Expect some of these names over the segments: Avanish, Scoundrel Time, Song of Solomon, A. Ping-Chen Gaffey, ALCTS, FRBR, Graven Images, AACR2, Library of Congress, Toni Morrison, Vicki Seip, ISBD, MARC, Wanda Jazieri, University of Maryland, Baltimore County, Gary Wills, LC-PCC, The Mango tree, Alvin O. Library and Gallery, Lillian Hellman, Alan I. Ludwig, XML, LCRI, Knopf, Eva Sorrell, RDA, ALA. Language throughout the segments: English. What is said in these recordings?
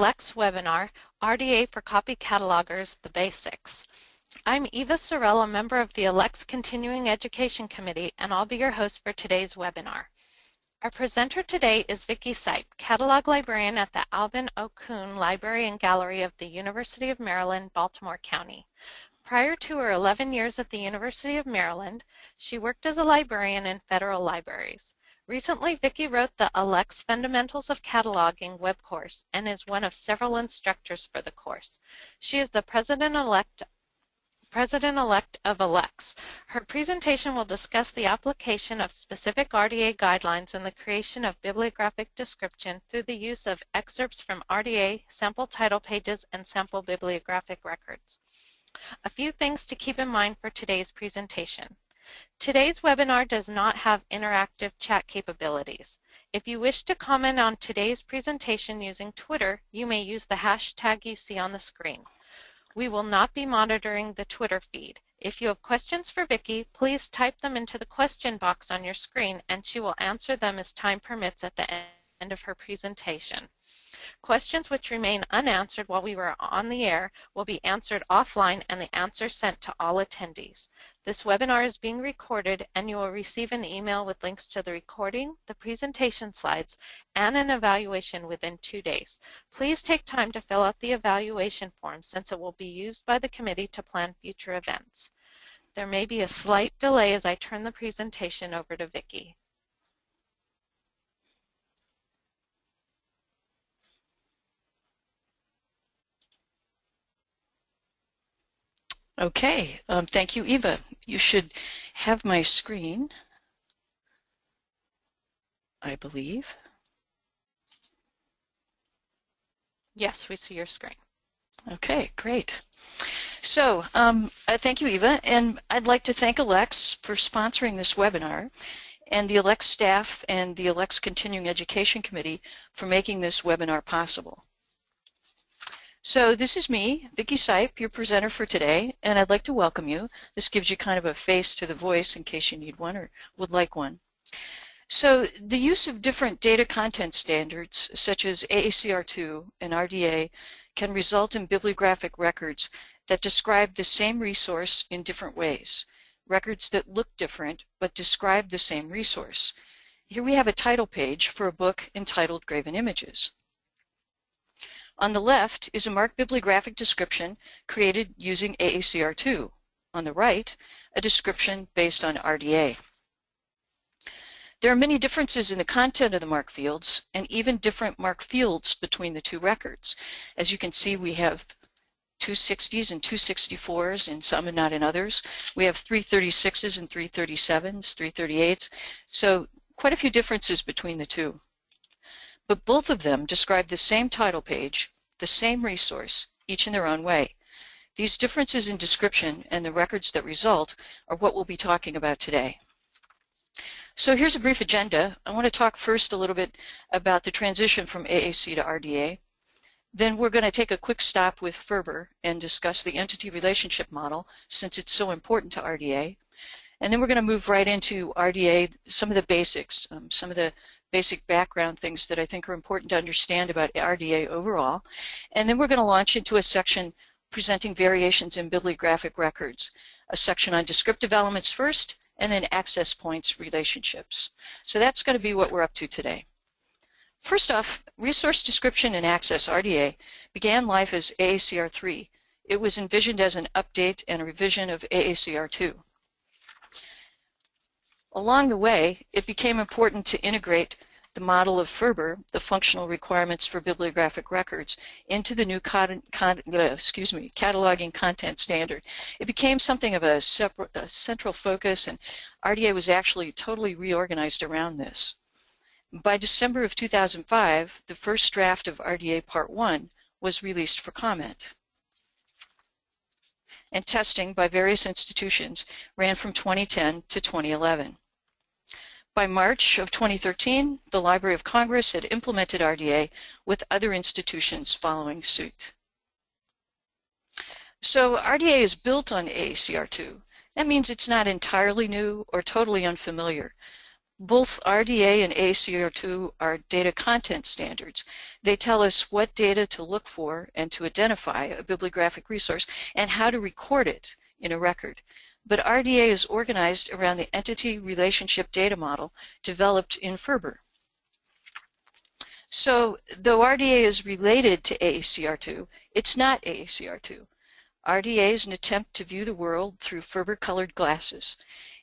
Lex webinar, RDA for Copy Catalogers, The Basics. I'm Eva Sorrell, a member of the ALCTS Continuing Education Committee, and I'll be your host for today's webinar. Our presenter today is Vicki Seip, Catalog Librarian at the Alvin O. Library and Gallery of the University of Maryland, Baltimore County. Prior to her 11 years at the University of Maryland, she worked as a librarian in federal libraries. Recently, Vicki wrote the ALCTS Fundamentals of Cataloging web course and is one of several instructors for the course. She is the President-elect of ALCTS. Her presentation will discuss the application of specific RDA guidelines in the creation of bibliographic description through the use of excerpts from RDA, sample title pages, and sample bibliographic records. A few things to keep in mind for today's presentation. Today's webinar does not have interactive chat capabilities. If you wish to comment on today's presentation using Twitter, you may use the hashtag you see on the screen. We will not be monitoring the Twitter feed. If you have questions for Vicki, please type them into the question box on your screen, and she will answer them as time permits at the end of her presentation. Questions which remain unanswered while we were on the air will be answered offline and the answer sent to all attendees. This webinar is being recorded, and you will receive an email with links to the recording, the presentation slides, and an evaluation within 2 days. Please take time to fill out the evaluation form since it will be used by the committee to plan future events. There may be a slight delay as I turn the presentation over to Vicki. Okay, thank you, Eva. You should have my screen, I believe. Yes, we see your screen. Okay, great. So, thank you, Eva, and I'd like to thank ALCTS for sponsoring this webinar, and the ALCTS staff and the ALCTS Continuing Education Committee for making this webinar possible. So this is me, Vicki Seip, your presenter for today, and I'd like to welcome you. This gives you kind of a face to the voice in case you need one or would like one. So the use of different data content standards, such as AACR2 and RDA, can result in bibliographic records that describe the same resource in different ways, records that look different but describe the same resource. Here we have a title page for a book entitled Graven Images. On the left is a MARC bibliographic description created using AACR2. On the right, a description based on RDA. There are many differences in the content of the MARC fields and even different MARC fields between the two records. As you can see, we have 260s and 264s in some and not in others. We have 336s and 337s, 338s. So quite a few differences between the two. But both of them describe the same title page, the same resource, each in their own way. These differences in description and the records that result are what we'll be talking about today. So here's a brief agenda. I want to talk first a little bit about the transition from AAC to RDA. Then we're going to take a quick stop with FRBR and discuss the entity relationship model since it's so important to RDA. And then we're going to move right into RDA, some of the basics, some of the basic background things that I think are important to understand about RDA overall. And then we're going to launch into a section presenting variations in bibliographic records, a section on descriptive elements first, and then access points relationships. So that's going to be what we're up to today. First off, resource description and access, RDA, began life as AACR3. It was envisioned as an update and a revision of AACR2. Along the way, it became important to integrate the model of FRBR, the functional requirements for bibliographic records, into the new cataloging content standard. It became something of a central focus, and RDA was actually totally reorganized around this. By December of 2005, the first draft of RDA Part 1 was released for comment. And testing by various institutions ran from 2010 to 2011. By March of 2013, the Library of Congress had implemented RDA with other institutions following suit. So RDA is built on AACR2. That means it's not entirely new or totally unfamiliar, Both RDA and AACR2 are data content standards. They tell us what data to look for and to identify a bibliographic resource and how to record it in a record. But RDA is organized around the entity relationship data model developed in FRBR. So, though RDA is related to AACR2, it's not AACR2. RDA is an attempt to view the world through FRBR-colored glasses,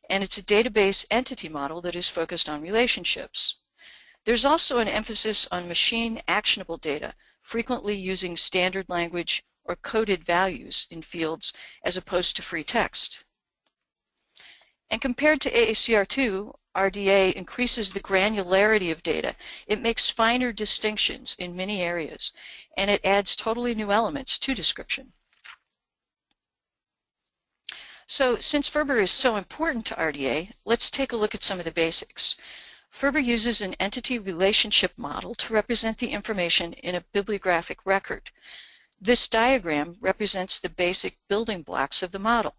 and it's a database entity model that is focused on relationships. There's also an emphasis on machine actionable data, frequently using standard language or coded values in fields as opposed to free text. And compared to AACR2, RDA increases the granularity of data. It makes finer distinctions in many areas, and it adds totally new elements to description. So, since FRBR is so important to RDA, let's take a look at some of the basics. FRBR uses an entity relationship model to represent the information in a bibliographic record. This diagram represents the basic building blocks of the model.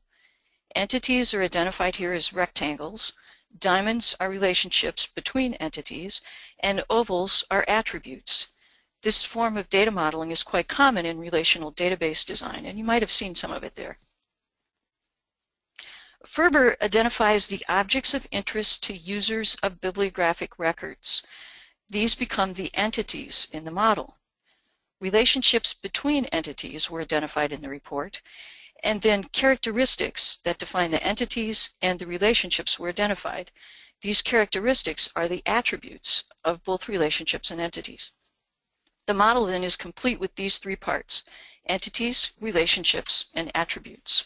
Entities are identified here as rectangles, diamonds are relationships between entities, and ovals are attributes. This form of data modeling is quite common in relational database design, and you might have seen some of it there. FRBR identifies the objects of interest to users of bibliographic records. These become the entities in the model. Relationships between entities were identified in the report, and then characteristics that define the entities and the relationships were identified. These characteristics are the attributes of both relationships and entities. The model then is complete with these three parts: entities, relationships, and attributes.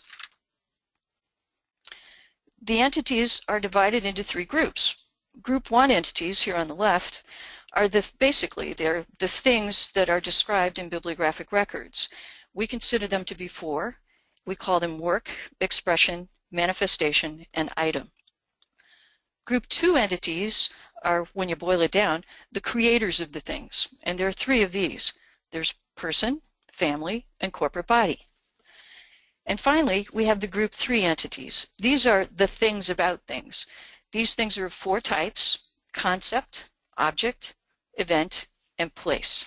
The entities are divided into three groups. Group 1 entities, here on the left, are basically the things that are described in bibliographic records. We consider them to be four. We call them work, expression, manifestation, and item. Group 2 entities are, when you boil it down, the creators of the things. And there are three of these. There's person, family, and corporate body. And finally, we have the Group 3 entities. These are the things about things. These things are of four types: concept, object, event, and place.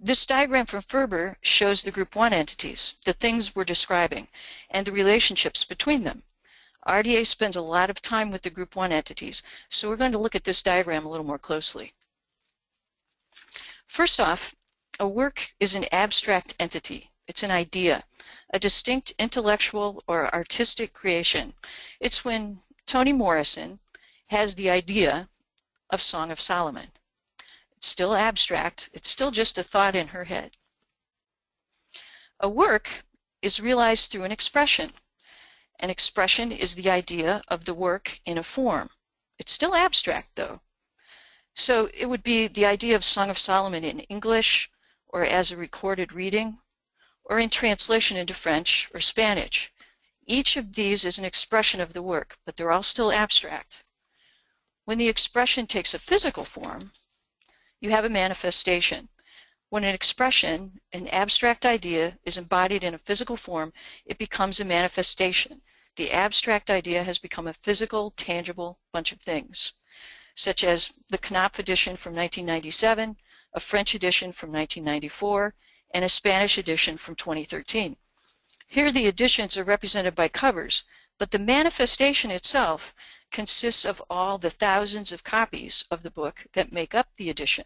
This diagram from FRBR shows the Group 1 entities, the things we're describing, and the relationships between them. RDA spends a lot of time with the Group 1 entities, so we're going to look at this diagram a little more closely. First off, a work is an abstract entity. It's an idea, a distinct intellectual or artistic creation. It's when Toni Morrison has the idea of Song of Solomon. It's still abstract. It's still just a thought in her head. A work is realized through an expression. An expression is the idea of the work in a form. It's still abstract, though. So it would be the idea of Song of Solomon in English, or as a recorded reading, or in translation into French or Spanish. Each of these is an expression of the work, but they're all still abstract. When the expression takes a physical form, you have a manifestation. When an expression, an abstract idea, is embodied in a physical form, it becomes a manifestation. The abstract idea has become a physical, tangible bunch of things, such as the Knopf edition from 1997, a French edition from 1994, and a Spanish edition from 2013. Here the editions are represented by covers, but the manifestation itself consists of all the thousands of copies of the book that make up the edition,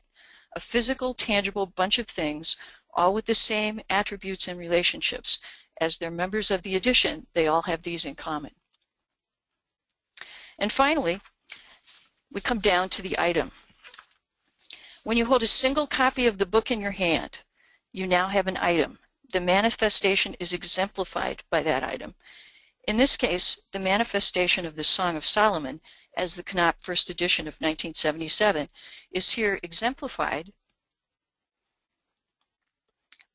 a physical, tangible bunch of things, all with the same attributes and relationships. As they're members of the edition, they all have these in common. And finally, we come down to the item. When you hold a single copy of the book in your hand, you now have an item. The manifestation is exemplified by that item. In this case, the manifestation of the Song of Solomon, as the Knopf first edition of 1977, is here exemplified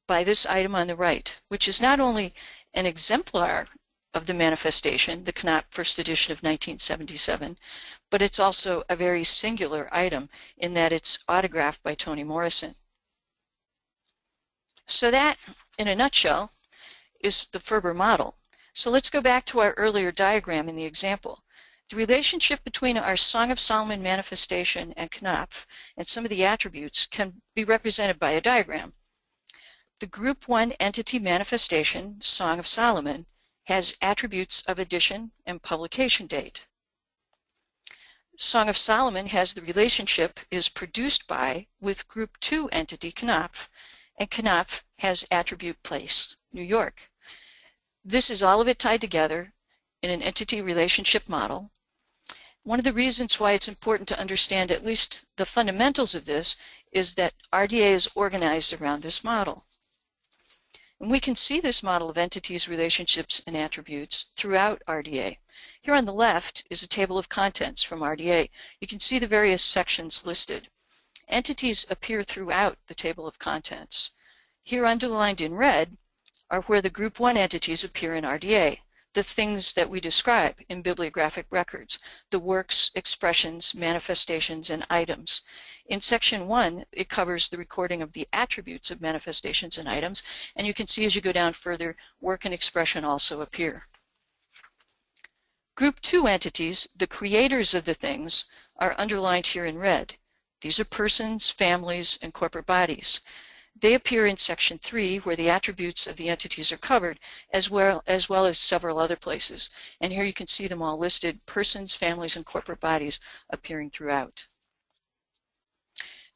by this item on the right, which is not only an exemplar of the manifestation, the Knopf first edition of 1977, but it's also a very singular item in that it's autographed by Toni Morrison. So that, in a nutshell, is the FRBR model. So let's go back to our earlier diagram in the example. The relationship between our Song of Solomon manifestation and Knopf and some of the attributes can be represented by a diagram. The Group 1 entity manifestation, Song of Solomon, has attributes of edition and publication date. Song of Solomon has the relationship is produced by with Group 2 entity Knopf, and Knopf has attribute place, New York. This is all of it tied together in an entity relationship model. One of the reasons why it's important to understand at least the fundamentals of this is that RDA is organized around this model. And we can see this model of entities, relationships, and attributes throughout RDA. Here on the left is a table of contents from RDA. You can see the various sections listed. Entities appear throughout the table of contents. Here underlined in red are where the Group 1 entities appear in RDA, the things that we describe in bibliographic records, the works, expressions, manifestations, and items. In Section 1, it covers the recording of the attributes of manifestations and items, and you can see as you go down further, work and expression also appear. Group 2 entities, the creators of the things, are underlined here in red. These are persons, families, and corporate bodies. They appear in Section 3, where the attributes of the entities are covered, as well as several other places. And here you can see them all listed, persons, families, and corporate bodies appearing throughout.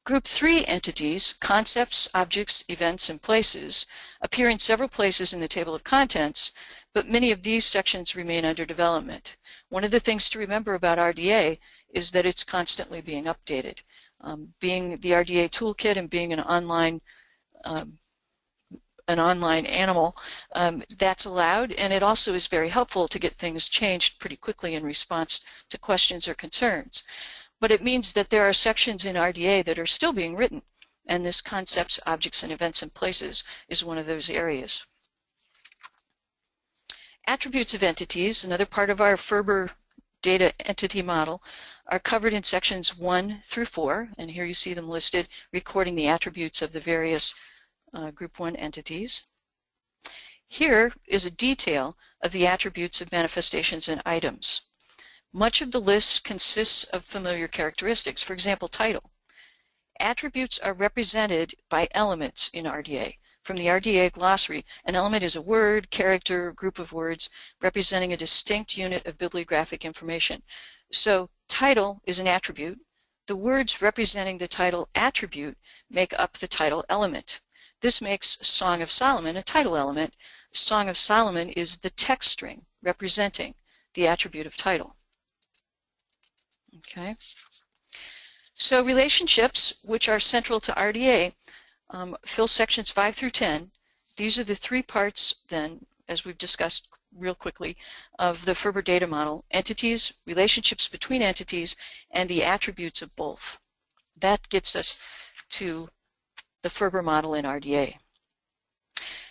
Group 3 entities, concepts, objects, events, and places, appear in several places in the table of contents, but many of these sections remain under development. One of the things to remember about RDA is that it's constantly being updated. Being the RDA toolkit and being an online animal, that's allowed, and it also is very helpful to get things changed pretty quickly in response to questions or concerns. But it means that there are sections in RDA that are still being written, and this concepts, objects, and events and places is one of those areas. Attributes of entities, another part of our FRBR data entity model, are covered in sections 1 through 4, and here you see them listed, recording the attributes of the various Group 1 entities. Here is a detail of the attributes of manifestations and items. Much of the list consists of familiar characteristics, for example, title. Attributes are represented by elements in RDA. From the RDA glossary, an element is a word, character, group of words representing a distinct unit of bibliographic information. So, title is an attribute. The words representing the title attribute make up the title element. This makes Song of Solomon a title element. Song of Solomon is the text string representing the attribute of title. Okay. So, relationships, which are central to RDA, fill sections 5 through 10. These are the three parts, then, as we've discussed real quickly, of the FRBR data model: entities, relationships between entities, and the attributes of both. That gets us to the FRBR model in RDA.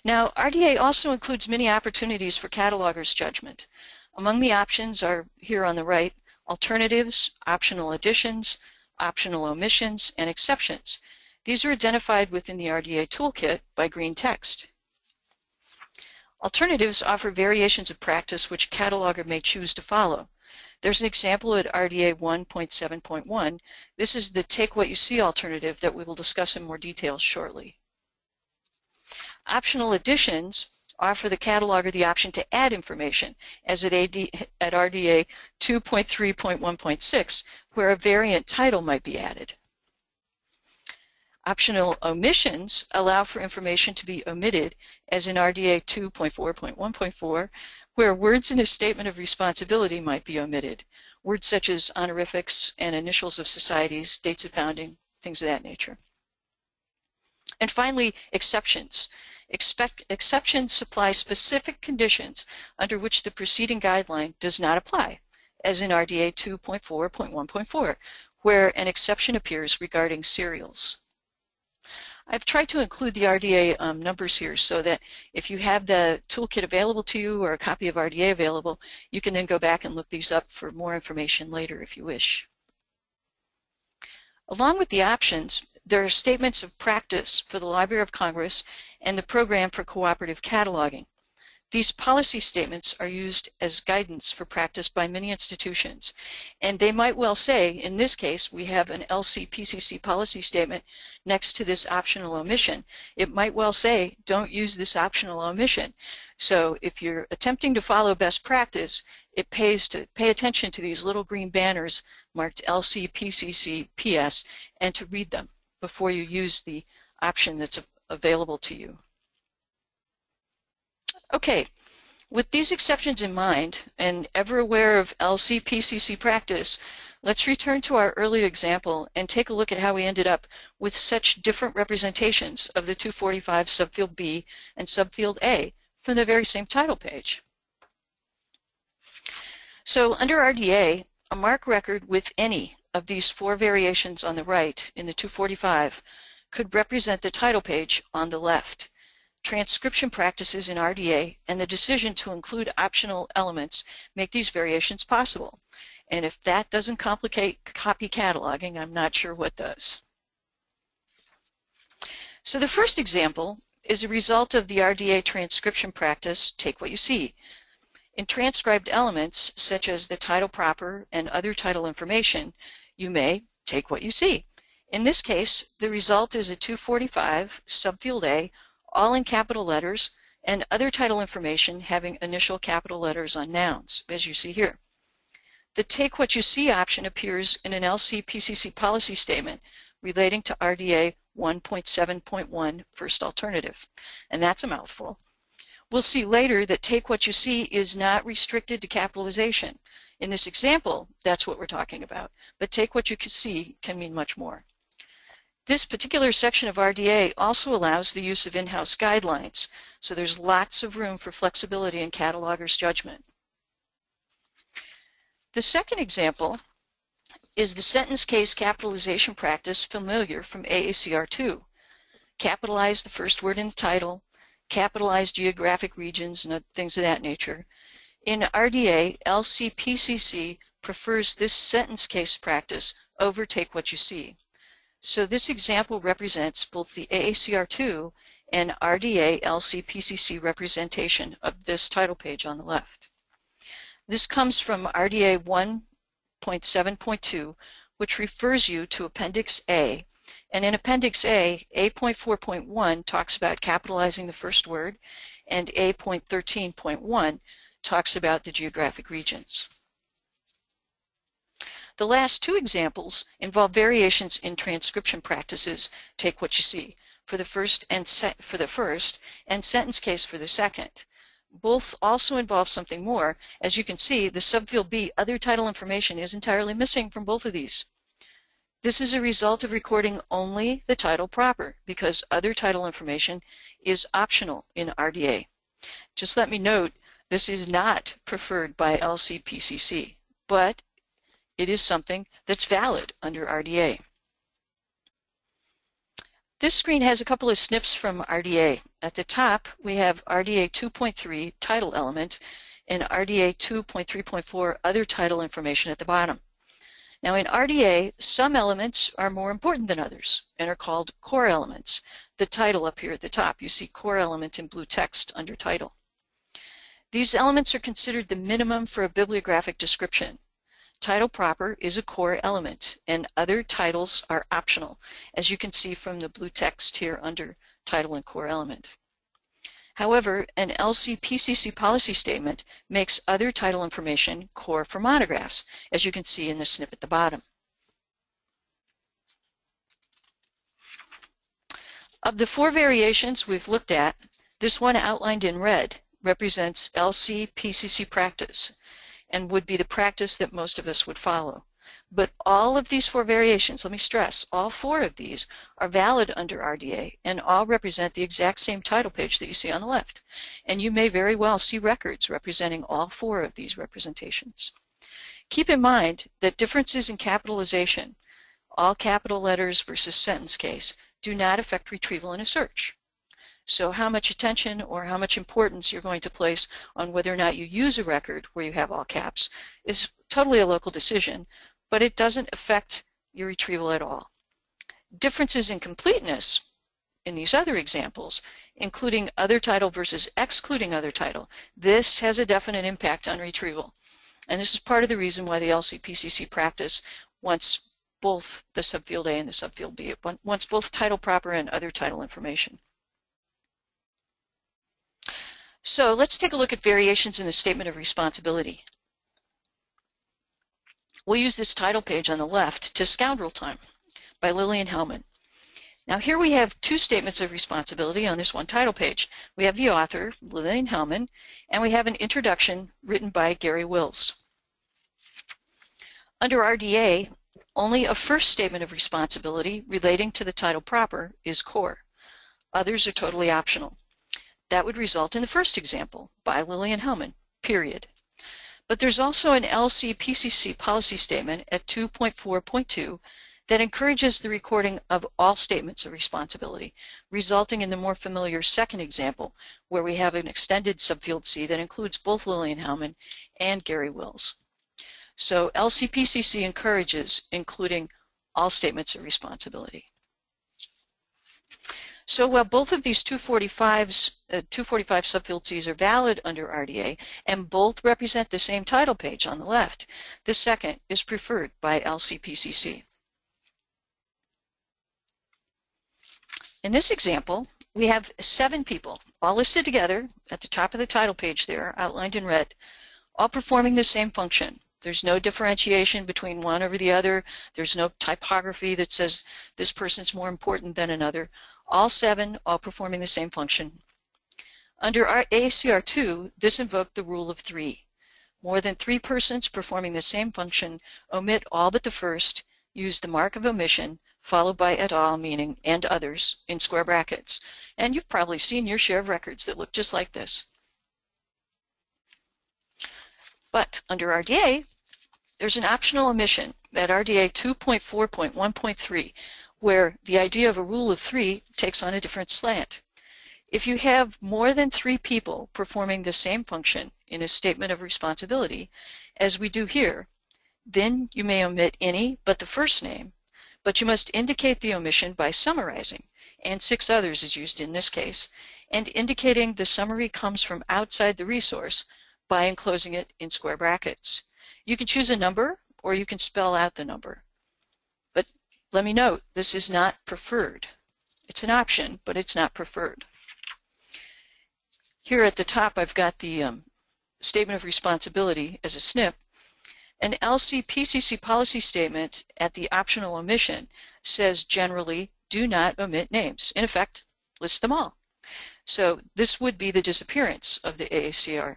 Now, RDA also includes many opportunities for catalogers' judgment. Among the options are, here on the right, alternatives, optional additions, optional omissions, and exceptions. These are identified within the RDA toolkit by green text. Alternatives offer variations of practice which a cataloger may choose to follow. There's an example at RDA 1.7.1. This is the take what you see alternative that we will discuss in more detail shortly. Optional additions offer the cataloger the option to add information, as at RDA 2.3.1.6, where a variant title might be added. Optional omissions allow for information to be omitted, as in RDA 2.4.1.4, where words in a statement of responsibility might be omitted. Words such as honorifics and initials of societies, dates of founding, things of that nature. And finally, exceptions. Exceptions supply specific conditions under which the preceding guideline does not apply, as in RDA 2.4.1.4, where an exception appears regarding serials. I've tried to include the RDA numbers here so that if you have the toolkit available to you or a copy of RDA available, you can then go back and look these up for more information later if you wish. Along with the options, there are statements of practice for the Library of Congress and the Program for Cooperative Cataloging. These policy statements are used as guidance for practice by many institutions, and they might well say, in this case, we have an LC-PCC policy statement next to this optional omission. It might well say, don't use this optional omission. So if you're attempting to follow best practice, it pays to pay attention to these little green banners marked LC-PCC PS and to read them before you use the option that's available to you. Okay, with these exceptions in mind, and ever aware of LC-PCC practice, let's return to our earlier example and take a look at how we ended up with such different representations of the 245 subfield B and subfield A from the very same title page. So under RDA, a MARC record with any of these four variations on the right in the 245 could represent the title page on the left. Transcription practices in RDA and the decision to include optional elements make these variations possible. And if that doesn't complicate copy cataloging, I'm not sure what does. So the first example is a result of the RDA transcription practice, take what you see. In transcribed elements, such as the title proper and other title information, you may take what you see. In this case, the result is a 245 subfield A, all in capital letters, and other title information having initial capital letters on nouns, as you see here. The Take What You See option appears in an LC-PCC policy statement relating to RDA 1.7.1 First Alternative, and that's a mouthful. We'll see later that Take What You See is not restricted to capitalization. In this example, that's what we're talking about, but Take What You See can mean much more. This particular section of RDA also allows the use of in-house guidelines, so there's lots of room for flexibility in catalogers' judgment. The second example is the sentence case capitalization practice familiar from AACR2. Capitalize the first word in the title, capitalize geographic regions, and things of that nature. In RDA, LC-PCC prefers this sentence case practice over take what you see. So this example represents both the AACR2 and RDA LC-PCC representation of this title page on the left. This comes from RDA 1.7.2, which refers you to Appendix A. And in Appendix A, A.4.1 talks about capitalizing the first word, and A.13.1 talks about the geographic regions. The last two examples involve variations in transcription practices, take what you see, for the first and sentence case for the second. Both also involve something more. As you can see, the subfield B, other title information, is entirely missing from both of these. This is a result of recording only the title proper, because other title information is optional in RDA. Just let me note, this is not preferred by LC-PCC, but it is something that's valid under RDA. This screen has a couple of snips from RDA. At the top, we have RDA 2.3 title element and RDA 2.3.4 other title information at the bottom. Now in RDA, some elements are more important than others and are called core elements. The title up here at the top, you see core element in blue text under title. These elements are considered the minimum for a bibliographic description. Title proper is a core element, and other titles are optional, as you can see from the blue text here under title and core element. However, an LC-PCC policy statement makes other title information core for monographs, as you can see in the snip at the bottom. Of the four variations we've looked at, this one outlined in red represents LC-PCC practice, and would be the practice that most of us would follow. But all of these four variations, let me stress, all four of these are valid under RDA and all represent the exact same title page that you see on the left. And you may very well see records representing all four of these representations. Keep in mind that differences in capitalization, all capital letters versus sentence case, do not affect retrieval in a search. So how much attention or how much importance you're going to place on whether or not you use a record where you have all caps is totally a local decision, but it doesn't affect your retrieval at all. Differences in completeness in these other examples including other title versus excluding other title. This has a definite impact on retrieval. And this is part of the reason why the LC-PCC practice wants both the subfield A and the subfield B. It wants both title proper and other title information. So let's take a look at variations in the statement of responsibility. We'll use this title page on the left to Scoundrel Time by Lillian Hellman. Now here we have two statements of responsibility on this one title page. We have the author, Lillian Hellman, and we have an introduction written by Gary Wills. Under RDA, only a first statement of responsibility relating to the title proper is core. Others are totally optional. That would result in the first example by Lillian Hellman, period. But there's also an LC-PCC policy statement at 2.4.2 that encourages the recording of all statements of responsibility, resulting in the more familiar second example, where we have an extended subfield C that includes both Lillian Hellman and Gary Wills. So LC-PCC encourages including all statements of responsibility. So while both of these 245 subfield Cs are valid under RDA, and both represent the same title page on the left, the second is preferred by LC-PCC. In this example, we have 7 people, all listed together at the top of the title page there, outlined in red, all performing the same function. There's no differentiation between one over the other. There's no typography that says this person's more important than another. All 7, all performing the same function. Under AACR2, this invoked the rule of 3. More than 3 persons performing the same function, omit all but the first, use the mark of omission, followed by et al, meaning and others, in square brackets. And you've probably seen your share of records that look just like this. But under RDA, there's an optional omission at RDA 2.4.1.3, where the idea of a rule of 3 takes on a different slant. If you have more than 3 people performing the same function in a statement of responsibility, as we do here, then you may omit any but the first name, but you must indicate the omission by summarizing, and 6 others is used in this case, and indicating the summary comes from outside the resource by enclosing it in square brackets. You can choose a number, or you can spell out the number. But let me note, this is not preferred. It's an option, but it's not preferred. Here at the top, I've got the statement of responsibility as a SNP. An LC-PCC policy statement at the optional omission says generally, do not omit names. In effect, list them all. So this would be the disappearance of the AACR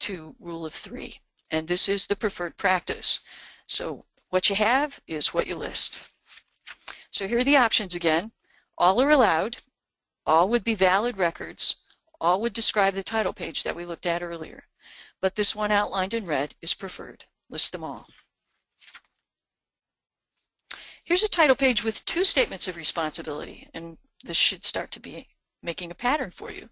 to rule of 3, and this is the preferred practice. So what you have is what you list. So here are the options again. All are allowed, all would be valid records, all would describe the title page that we looked at earlier, but this one outlined in red is preferred. List them all. Here's a title page with 2 statements of responsibility, and this should start to be making a pattern for you.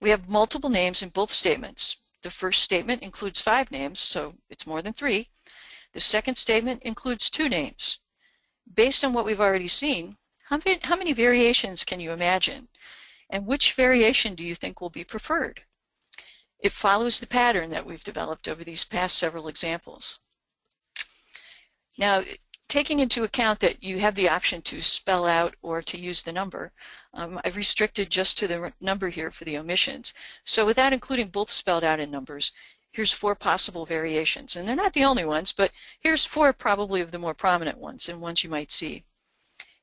We have multiple names in both statements. The first statement includes 5 names, so it's more than 3. The second statement includes 2 names. Based on what we've already seen, how many variations can you imagine? And which variation do you think will be preferred? It follows the pattern that we've developed over these past several examples. Now, taking into account that you have the option to spell out or to use the number, I've restricted just to the number here for the omissions. So without including both spelled out and numbers, here's 4 possible variations. And they're not the only ones, but here's 4 probably of the more prominent ones and ones you might see.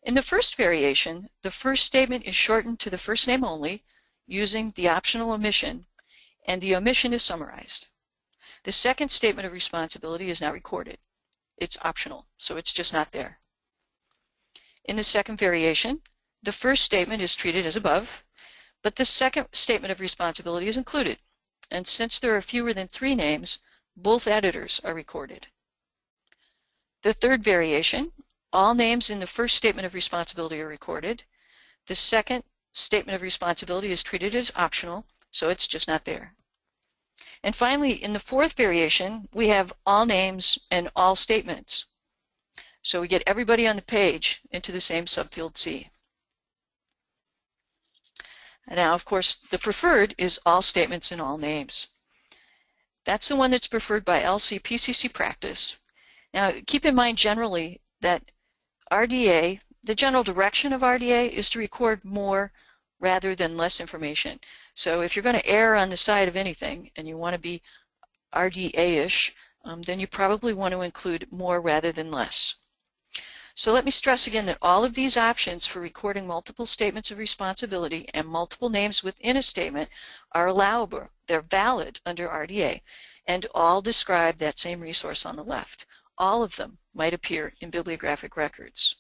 In the first variation, the first statement is shortened to the first name only using the optional omission, and the omission is summarized. The second statement of responsibility is not recorded. It's optional, so it's just not there. In the second variation, the first statement is treated as above, but the second statement of responsibility is included. And since there are fewer than 3 names, both editors are recorded. The third variation, all names in the first statement of responsibility are recorded. The second statement of responsibility is treated as optional, so it's just not there. And finally, in the fourth variation, we have all names and all statements. So we get everybody on the page into the same subfield C. Now, of course, the preferred is all statements in all names. That's the one that's preferred by LC-PCC practice. Now, keep in mind generally that RDA, the general direction of RDA is to record more rather than less information. So if you're going to err on the side of anything and you want to be RDA-ish, then you probably want to include more rather than less. So let me stress again that all of these options for recording multiple statements of responsibility and multiple names within a statement are allowable. They're valid under RDA, and all describe that same resource on the left. All of them might appear in bibliographic records.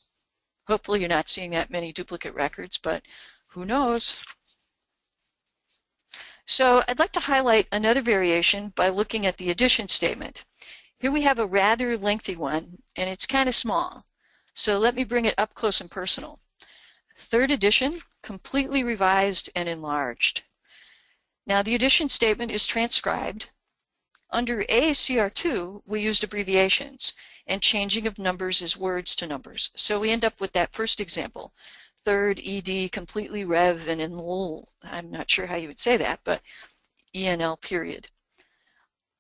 Hopefully you're not seeing that many duplicate records, but who knows? So I'd like to highlight another variation by looking at the addition statement. Here we have a rather lengthy one, and it's kind of small. So let me bring it up close and personal. Third edition, completely revised and enlarged. Now the addition statement is transcribed. Under AACR2, we used abbreviations, and changing of numbers is words to numbers. So we end up with that first example, third ED, completely rev and enl. I'm not sure how you would say that, but ENL period.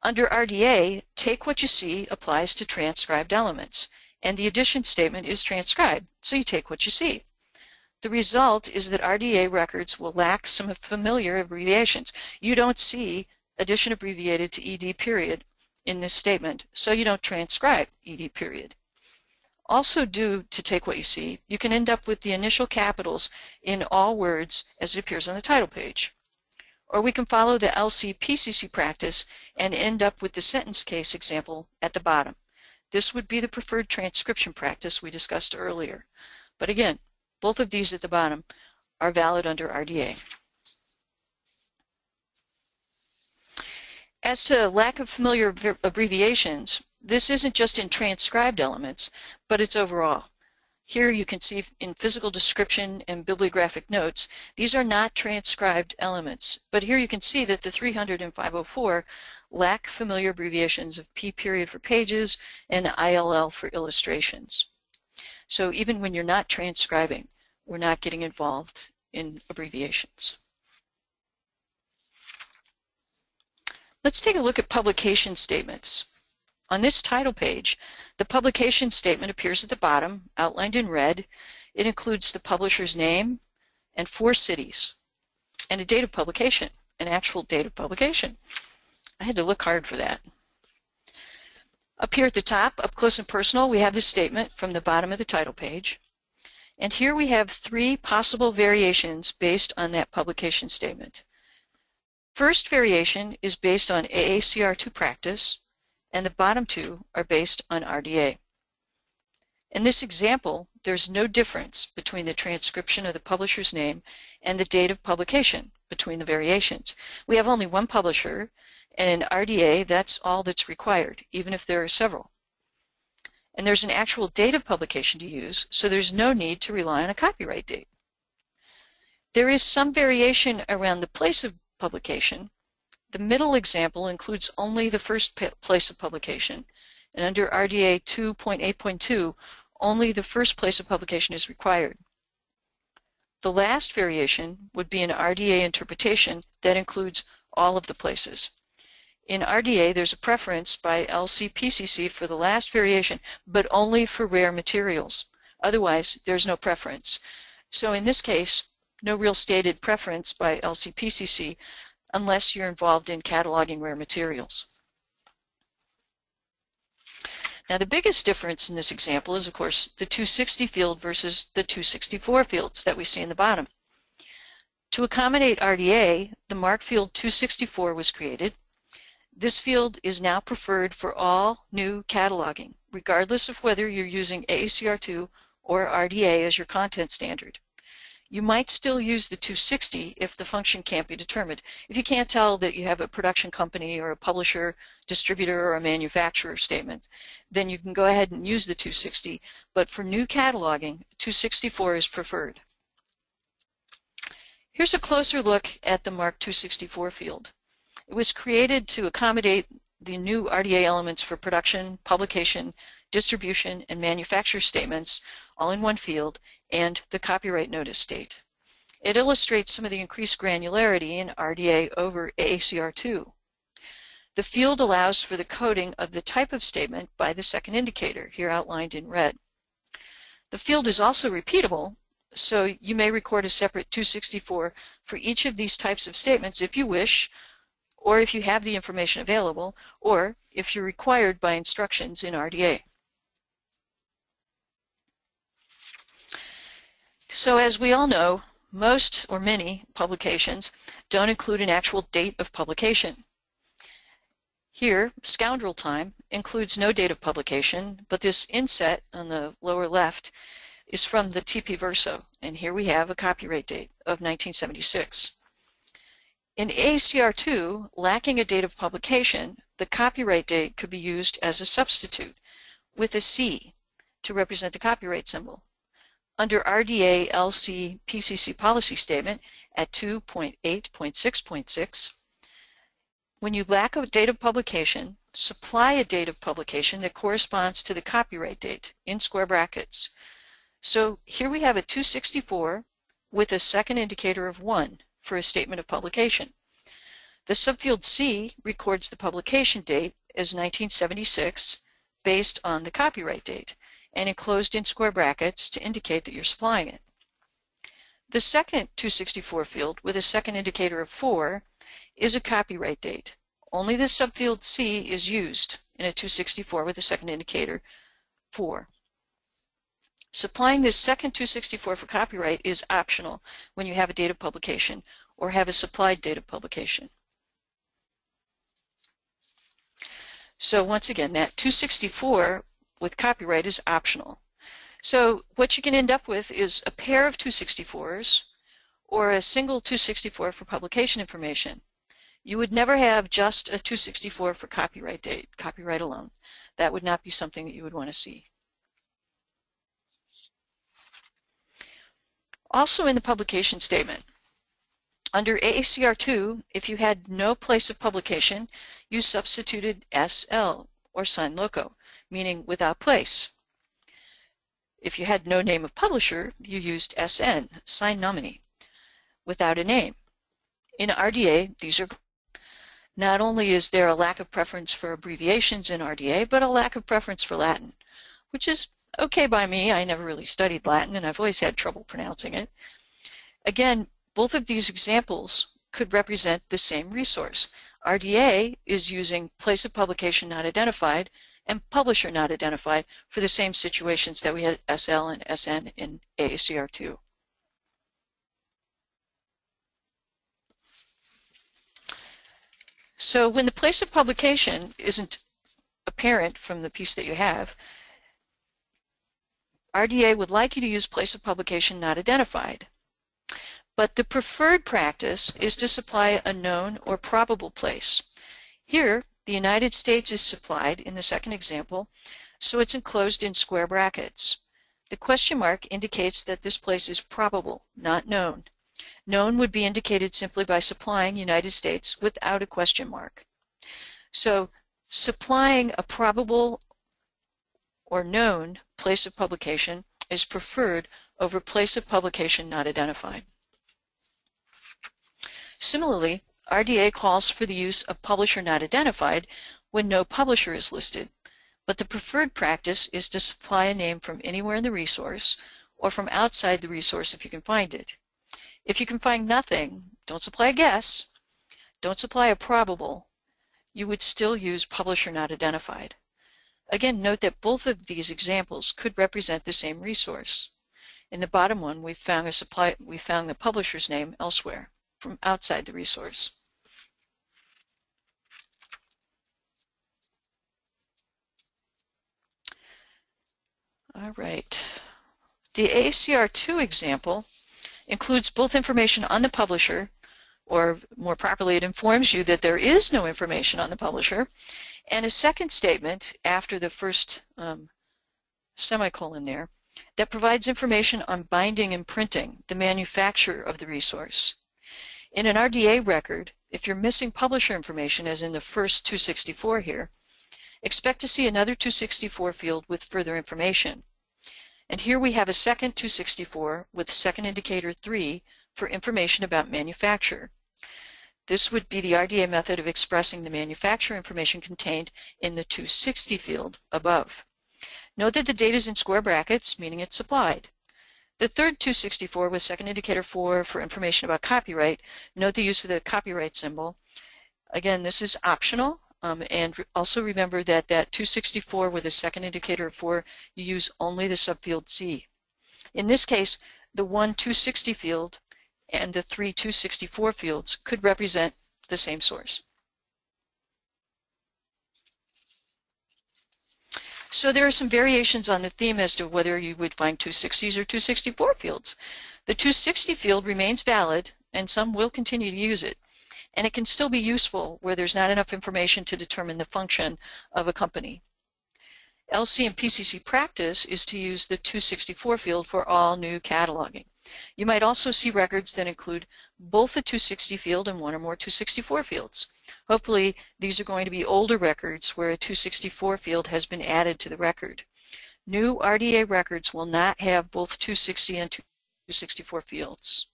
Under RDA, take what you see applies to transcribed elements. And the addition statement is transcribed, so you take what you see. The result is that RDA records will lack some familiar abbreviations. You don't see addition abbreviated to ED period in this statement, so you don't transcribe ED period. Also due to take what you see, you can end up with the initial capitals in all words as it appears on the title page. Or we can follow the LC-PCC practice and end up with the sentence case example at the bottom. This would be the preferred transcription practice we discussed earlier. But again, both of these at the bottom are valid under RDA. As to lack of familiar abbreviations, this isn't just in transcribed elements, but it's overall. Here you can see in physical description and bibliographic notes, these are not transcribed elements. But here you can see that the 300 and 504 lack familiar abbreviations of P period for pages and ILL for illustrations. So even when you're not transcribing, we're not getting involved in abbreviations. Let's take a look at publication statements. On this title page, the publication statement appears at the bottom, outlined in red. It includes the publisher's name and 4 cities, and a date of publication, an actual date of publication. I had to look hard for that. Up here at the top, up close and personal, we have the statement from the bottom of the title page. And here we have 3 possible variations based on that publication statement. First variation is based on AACR2 practice, and the bottom 2 are based on RDA. In this example, there's no difference between the transcription of the publisher's name and the date of publication between the variations. We have only one publisher, and in RDA, that's all that's required, even if there are several. And there's an actual date of publication to use, so there's no need to rely on a copyright date. There is some variation around the place of publication. The middle example includes only the first place of publication, and under RDA 2.8.2, only the first place of publication is required. The last variation would be an RDA interpretation that includes all of the places. In RDA, there's a preference by LC-PCC for the last variation, but only for rare materials. Otherwise, there's no preference. So in this case, no real stated preference by LC-PCC unless you're involved in cataloging rare materials. Now, the biggest difference in this example is, of course, the 260 field versus the 264 fields that we see in the bottom. To accommodate RDA, the MARC field 264 was created. This field is now preferred for all new cataloging, regardless of whether you're using AACR2 or RDA as your content standard. You might still use the 260 if the function can't be determined. If you can't tell that you have a production company or a publisher, distributor, or a manufacturer statement, then you can go ahead and use the 260, but for new cataloging, 264 is preferred. Here's a closer look at the MARC 264 field. It was created to accommodate the new RDA elements for production, publication, distribution, and manufacture statements all in one field, and the copyright notice date. It illustrates some of the increased granularity in RDA over AACR2. The field allows for the coding of the type of statement by the second indicator, here outlined in red. The field is also repeatable, so you may record a separate 264 for each of these types of statements if you wish, or if you have the information available, or if you're required by instructions in RDA. So as we all know, most or many publications don't include an actual date of publication. Here, Scoundrel Time includes no date of publication, but this inset on the lower left is from the TP Verso, and here we have a copyright date of 1976. In AACR2, lacking a date of publication, the copyright date could be used as a substitute with a C to represent the copyright symbol. Under RDA LC-PCC policy statement at 2.8.6.6, when you lack a date of publication, supply a date of publication that corresponds to the copyright date in square brackets. So here we have a 264 with a second indicator of 1 for a statement of publication. The subfield C records the publication date as 1976 based on the copyright date and enclosed in square brackets to indicate that you're supplying it. The second 264 field with a second indicator of 4 is a copyright date. Only the subfield C is used in a 264 with a second indicator 4. Supplying this second 264 for copyright is optional when you have a date of publication or have a supplied date of publication. So once again, that 264 with copyright is optional. So what you can end up with is a pair of 264s or a single 264 for publication information. You would never have just a 264 for copyright date, copyright alone. That would not be something that you would want to see. Also in the publication statement, under AACR2, if you had no place of publication, you substituted SL or sin loco, meaning without place. If you had no name of publisher, you used SN, sin nomine, without a name. In RDA, these are not only is there a lack of preference for abbreviations in RDA, but a lack of preference for Latin, which is okay by me. I never really studied Latin, and I've always had trouble pronouncing it. Again, both of these examples could represent the same resource. RDA is using place of publication not identified and publisher not identified for the same situations that we had SL and SN in AACR2. So when the place of publication isn't apparent from the piece that you have, RDA would like you to use place of publication not identified, but the preferred practice is to supply a known or probable place. Here, the United States is supplied in the second example, so it's enclosed in square brackets. The question mark indicates that this place is probable, not known. Known would be indicated simply by supplying United States without a question mark. So supplying a probable or known place of publication is preferred over place of publication not identified. Similarly, RDA calls for the use of publisher not identified when no publisher is listed, but the preferred practice is to supply a name from anywhere in the resource or from outside the resource if you can find it. If you can find nothing, don't supply a guess, don't supply a probable, you would still use publisher not identified. Again, note that both of these examples could represent the same resource. In the bottom one, we found the publisher's name elsewhere, from outside the resource. All right. The AACR2 example includes both information on the publisher, or more properly, it informs you that there is no information on the publisher, and a second statement after the first semicolon there that provides information on binding and printing, the manufacturer of the resource. In an RDA record, if you're missing publisher information, as in the first 264 here, expect to see another 264 field with further information. And here we have a second 264 with second indicator 3 for information about manufacture. This would be the RDA method of expressing the manufacture information contained in the 260 field above. Note that the data is in square brackets, meaning it's supplied. The third 264 with second indicator 4 for information about copyright. Note the use of the copyright symbol. Again, this is optional, and also remember that 264 with a second indicator of 4, you use only the subfield C. In this case, the 1 260 field and the 3 264 fields could represent the same source. So there are some variations on the theme as to whether you would find 260s or 264 fields. The 260 field remains valid, and some will continue to use it. And it can still be useful where there's not enough information to determine the function of a company. LC and PCC practice is to use the 264 field for all new cataloging. You might also see records that include both the 260 field and one or more 264 fields. Hopefully, these are going to be older records where a 264 field has been added to the record. New RDA records will not have both 260 and 264 fields.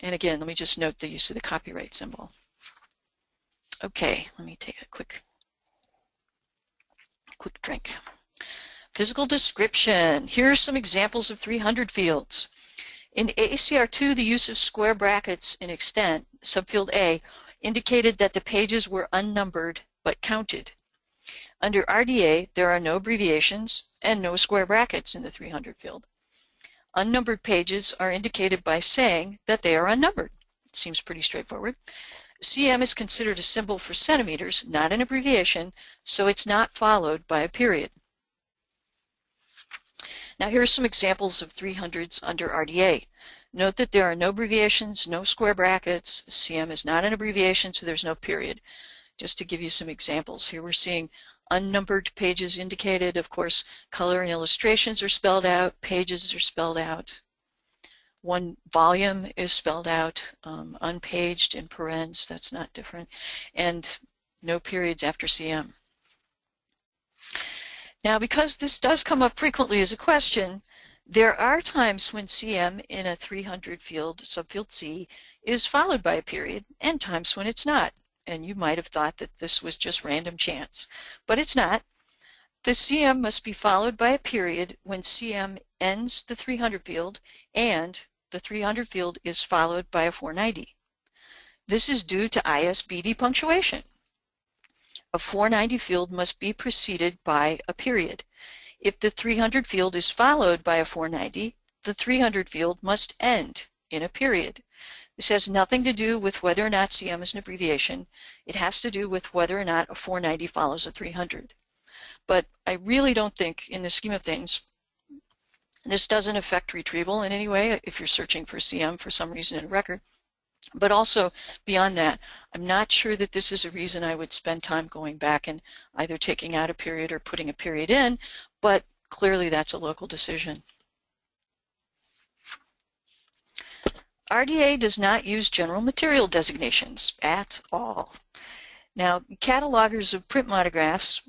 And again, let me just note the use of the copyright symbol. Okay, let me take a quick drink. Physical description. Here are some examples of 300 fields. In AACR2, the use of square brackets in extent, subfield A, indicated that the pages were unnumbered but counted. Under RDA, there are no abbreviations and no square brackets in the 300 field. Unnumbered pages are indicated by saying that they are unnumbered. It seems pretty straightforward. CM is considered a symbol for centimeters, not an abbreviation, so it's not followed by a period. Now here are some examples of 300s under RDA. Note that there are no abbreviations, no square brackets. CM is not an abbreviation, so there's no period. Just to give you some examples, here we're seeing unnumbered pages indicated. Of course, color and illustrations are spelled out. Pages are spelled out. One volume is spelled out. Unpaged in parens, that's not different. And no periods after CM. Now, because this does come up frequently as a question, there are times when CM in a 300 field, subfield C, is followed by a period, and times when it's not. And you might have thought that this was just random chance, but it's not. The CM must be followed by a period when CM ends the 300 field, and the 300 field is followed by a 490. This is due to ISBD punctuation. A 490 field must be preceded by a period. If the 300 field is followed by a 490, the 300 field must end in a period. This has nothing to do with whether or not CM is an abbreviation. It has to do with whether or not a 490 follows a 300. But I really don't think, in the scheme of things, this doesn't affect retrieval in any way if you're searching for CM for some reason in a record. But also, beyond that, I'm not sure that this is a reason I would spend time going back and either taking out a period or putting a period in, but clearly that's a local decision. RDA does not use general material designations at all. Now, catalogers of print monographs,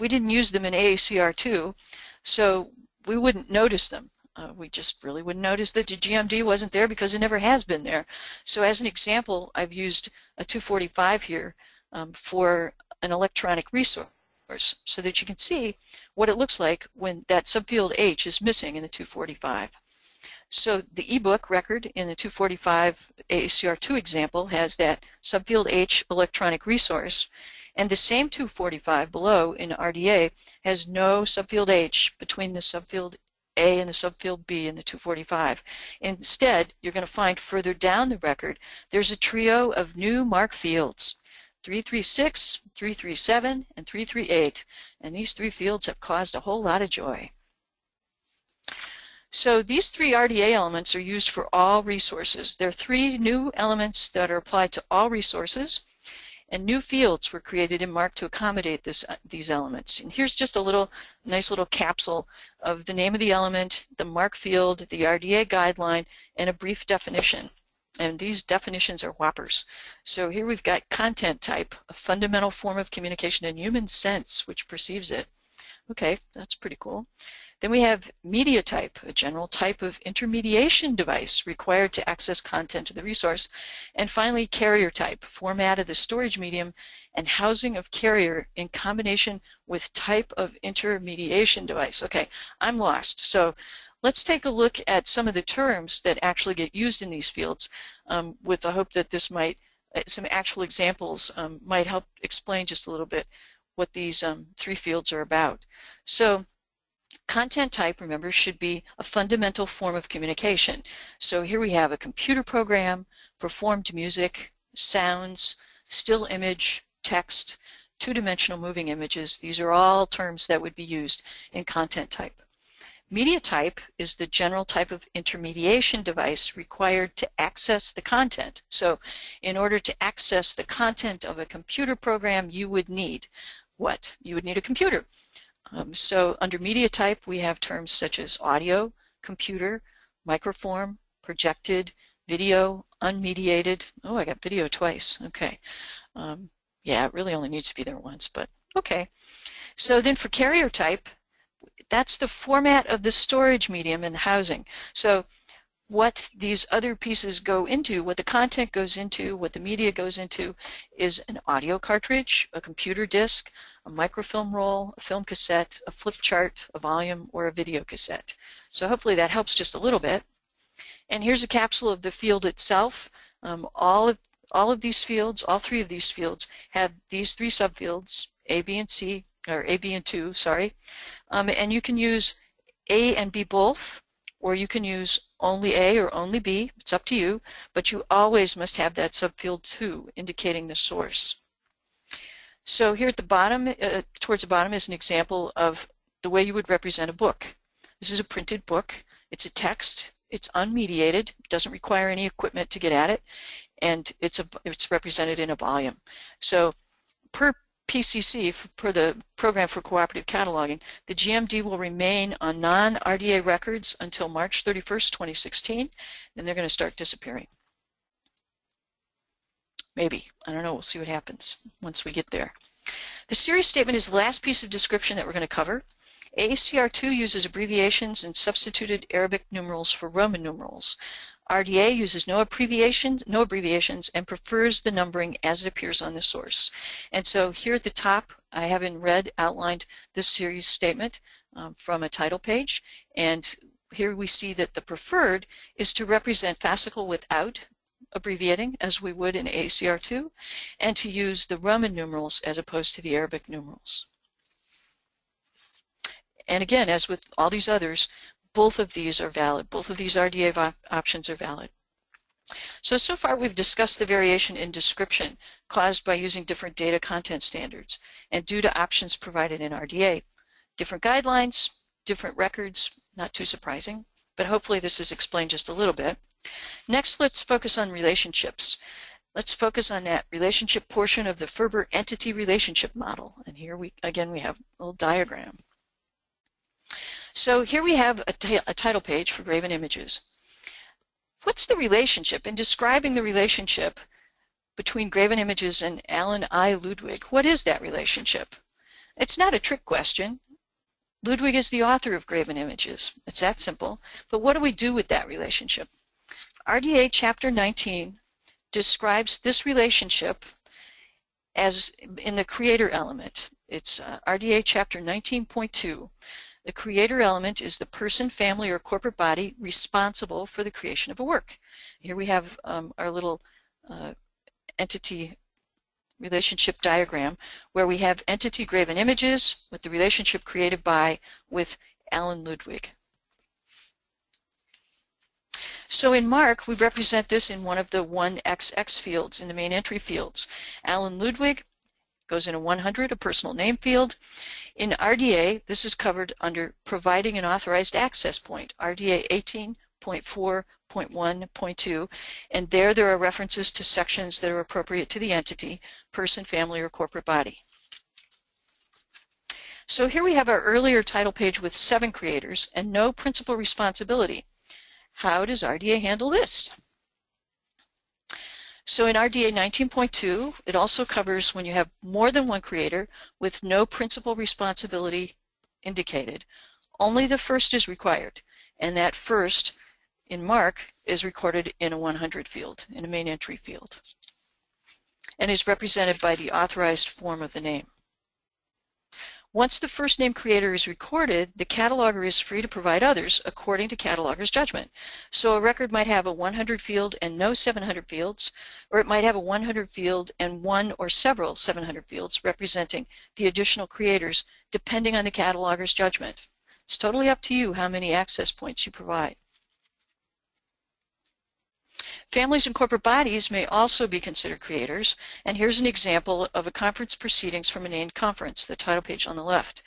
we didn't use them in AACR2, so we wouldn't notice them. We just really wouldn't notice that the GMD wasn't there because it never has been there. So as an example, I've used a 245 here for an electronic resource so that you can see what it looks like when that subfield H is missing in the 245. So the ebook record in the 245 AACR2 example has that subfield H electronic resource, and the same 245 below in RDA has no subfield H between the subfield A and the subfield B in the 245. Instead, you're going to find further down the record, there's a trio of new MARC fields, 336, 337, and 338. And these three fields have caused a whole lot of joy. So these three RDA elements are used for all resources. There are three new elements that are applied to all resources, and new fields were created in MARC to accommodate these elements. And here's just a nice little capsule of the name of the element, the MARC field, the RDA guideline, and a brief definition. And these definitions are whoppers. So here we've got content type, a fundamental form of communication in human sense, which perceives it. Okay, that's pretty cool. Then we have media type, a general type of intermediation device required to access content to the resource. And finally, carrier type, format of the storage medium and housing of carrier in combination with type of intermediation device. Okay, I'm lost. So let's take a look at some of the terms that actually get used in these fields with the hope that this might, some actual examples might help explain just a little bit what these three fields are about. So content type, remember, should be a fundamental form of communication. So here we have a computer program, performed music, sounds, still image, text, two-dimensional moving images. These are all terms that would be used in content type. Media type is the general type of intermediation device required to access the content. So in order to access the content of a computer program, you would need what? You would need a computer. So under media type, we have terms such as audio, computer, microform, projected, video, unmediated. Oh, I got video twice. Okay. Yeah, it really only needs to be there once, but okay. So then for carrier type, that's the format of the storage medium and the housing. So what these other pieces go into, what the content goes into, what the media goes into is an audio cartridge, a computer disc, a microfilm roll, a film cassette, a flip chart, a volume, or a video cassette. So hopefully that helps just a little bit. And here's a capsule of the field itself. All of these fields, all three of these fields have these three subfields, A, B, and C, or A, B, and 2, sorry. And you can use A and B both, or you can use only A or only B. It's up to you, but you always must have that subfield 2 indicating the source. So here at the bottom, towards the bottom, is an example of the way you would represent a book. This is a printed book. It's a text. It's unmediated. It doesn't require any equipment to get at it, and it's represented in a volume. So per PCC, per the Program for Cooperative Cataloging, the GMD will remain on non-RDA records until March 31st, 2016, and they're going to start disappearing. Maybe. I don't know. We'll see what happens once we get there. The series statement is the last piece of description that we're going to cover. AACR2 uses abbreviations and substituted Arabic numerals for Roman numerals. RDA uses no abbreviations and prefers the numbering as it appears on the source. And so here at the top, I have in red outlined this series statement from a title page. And here we see that the preferred is to represent fascicle without abbreviating, as we would in AACR2, and to use the Roman numerals as opposed to the Arabic numerals. And again, as with all these others, both of these are valid. Both of these RDA options are valid. So far we've discussed the variation in description caused by using different data content standards and due to options provided in RDA. Different guidelines, different records, not too surprising, but hopefully this is explained just a little bit. Next, let's focus on relationships. Let's focus on that relationship portion of the FRBR entity relationship model. And here we have a little diagram. So here we have a title page for Graven Images. What's the relationship? In describing the relationship between Graven Images and Alan I. Ludwig, what is that relationship? It's not a trick question. Ludwig is the author of Graven Images. It's that simple. But what do we do with that relationship? RDA Chapter 19 describes this relationship as in the creator element. It's RDA Chapter 19.2. The creator element is the person, family, or corporate body responsible for the creation of a work. Here we have our little entity relationship diagram where we have entity Graven Images with the relationship created by with Alan Ludwig. So in MARC, we represent this in one of the 1XX fields in the main entry fields. Alan Ludwig goes in a 100, a personal name field. In RDA, this is covered under providing an authorized access point, RDA 18.4.1.2, and there are references to sections that are appropriate to the entity, person, family, or corporate body. So here we have our earlier title page with 7 creators and no principal responsibility. How does RDA handle this? So in RDA 19.2, it also covers when you have more than one creator with no principal responsibility indicated, only the first is required, and that first in MARC is recorded in a 100 field, in a main entry field, and is represented by the authorized form of the name. Once the first name creator is recorded, the cataloger is free to provide others according to cataloger's judgment. So a record might have a 100 field and no 700 fields, or it might have a 100 field and one or several 700 fields representing the additional creators depending on the cataloger's judgment. It's totally up to you how many access points you provide. Families and corporate bodies may also be considered creators, and here's an example of a conference proceedings from a named conference, the title page on the left.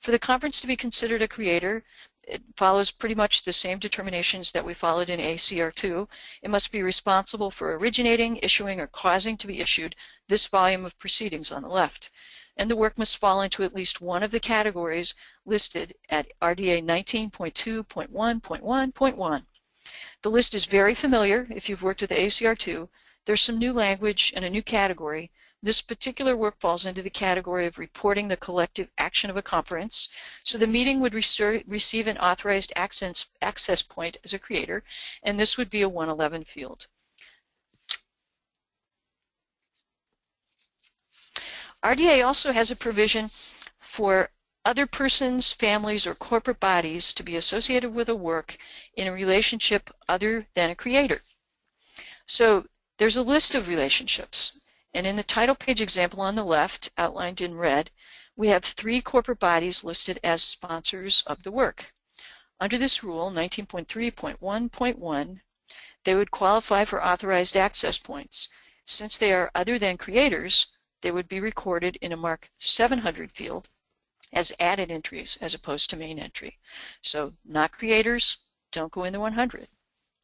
For the conference to be considered a creator, it follows pretty much the same determinations that we followed in AACR2. It must be responsible for originating, issuing, or causing to be issued this volume of proceedings on the left. And the work must fall into at least one of the categories listed at RDA 19.2.1.1.1. The list is very familiar if you've worked with AACR2. There's some new language and a new category. This particular work falls into the category of reporting the collective action of a conference. So the meeting would receive an authorized access point as a creator, and this would be a 111 field. RDA also has a provision for other persons, families, or corporate bodies to be associated with a work in a relationship other than a creator. So there's a list of relationships, and in the title page example on the left, outlined in red, we have three corporate bodies listed as sponsors of the work. Under this rule, 19.3.1.1, they would qualify for authorized access points. Since they are other than creators, they would be recorded in a MARC 700 field as added entries as opposed to main entry. So not creators, don't go in the 100,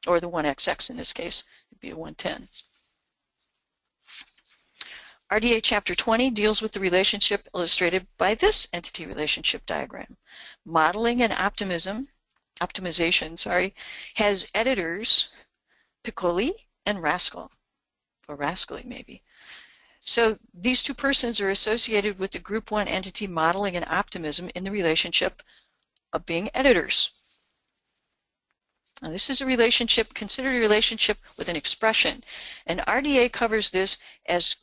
or the 1XX in this case, it'd be a 110. RDA Chapter 20 deals with the relationship illustrated by this entity relationship diagram. Modeling and optimization, has editors Piccoli and Rascal, or Rascally maybe. So these two persons are associated with the Group 1 entity modeling and optimism in the relationship of being editors. Now, this is a relationship, considered a relationship with an expression, and RDA covers this as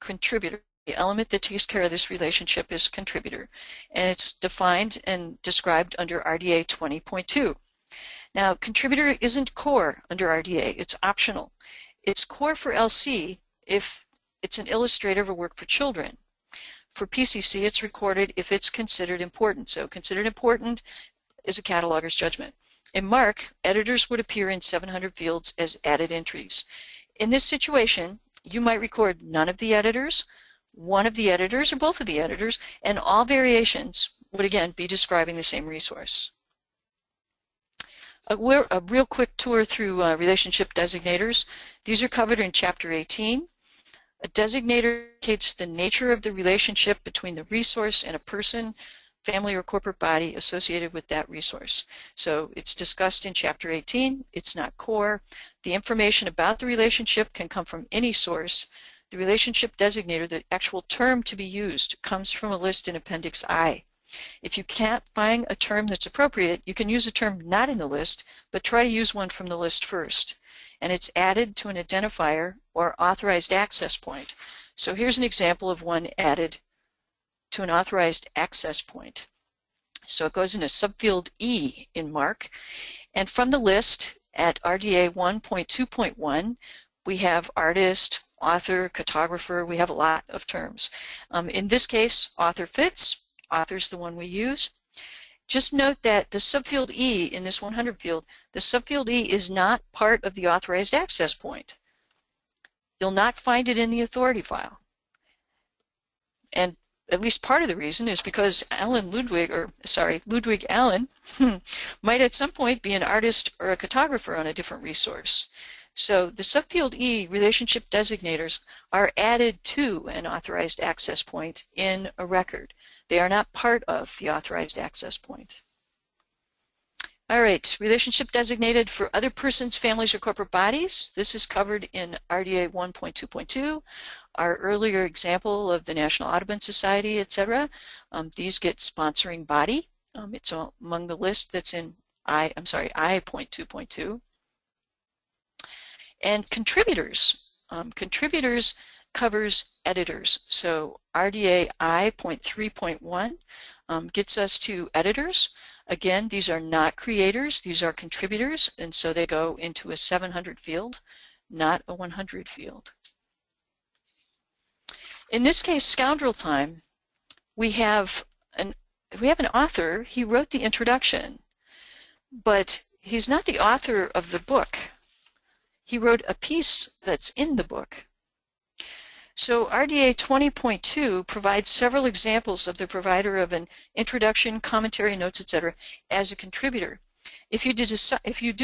contributor. The element that takes care of this relationship is contributor, and it's defined and described under RDA 20.2. Now, contributor isn't core under RDA, it's optional. It's core for LC if it's an illustrator of a work for children. For PCC, it's recorded if it's considered important. So considered important is a cataloger's judgment. In MARC, editors would appear in 700 fields as added entries. In this situation, you might record none of the editors, one of the editors, or both of the editors, and all variations would again be describing the same resource. A real quick tour through relationship designators. These are covered in Chapter 18. A designator indicates the nature of the relationship between the resource and a person, family, or corporate body associated with that resource. So it's discussed in Chapter 18. It's not core. The information about the relationship can come from any source. The relationship designator, the actual term to be used, comes from a list in Appendix I. If you can't find a term that's appropriate, you can use a term not in the list, but try to use one from the list first. And it's added to an identifier or authorized access point. So here's an example of one added to an authorized access point. So it goes in a subfield E in MARC. And from the list at RDA 1.2.1, we have artist, author, cartographer. We have a lot of terms. In this case, author fits. Author's the one we use. Just note that the subfield E in this 100 field, the subfield E is not part of the authorized access point. You'll not find it in the authority file. And at least part of the reason is because Ludwig Allen might at some point be an artist or a cartographer on a different resource. So the subfield E relationship designators are added to an authorized access point in a record. They are not part of the authorized access point. All right, relationship designated for other persons, families, or corporate bodies. This is covered in RDA 1.2.2, our earlier example of the National Audubon Society, etc. These get sponsoring body It's among the list that's in I.2.2. And contributors. Contributors covers editors. So RDA I.3.1 gets us to editors. Again, these are not creators, these are contributors, and so they go into a 700 field, not a 100 field. In this case, Scoundrel Time, we have an author. He wrote the introduction, but he's not the author of the book. He wrote a piece that's in the book. So RDA 20.2 provides several examples of the provider of an introduction, commentary, notes, etc. as a contributor. If you do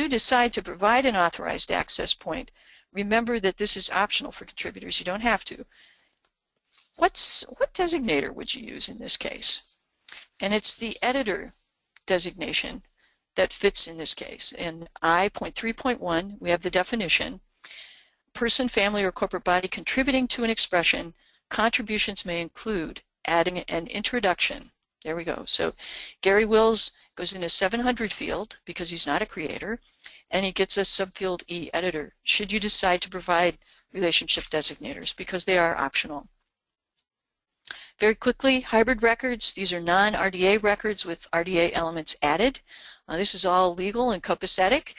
decide to provide an authorized access point, remember that this is optional for contributors. You don't have to. What designator would you use in this case? And it's the editor designation that fits in this case. In I.3.1, we have the definition. Person, family, or corporate body contributing to an expression, contributions may include adding an introduction. There we go. So Gary Wills goes in a 700 field because he's not a creator, and he gets a subfield E, editor, should you decide to provide relationship designators, because they are optional. Very quickly, hybrid records. These are non-RDA records with RDA elements added. This is all legal and copacetic.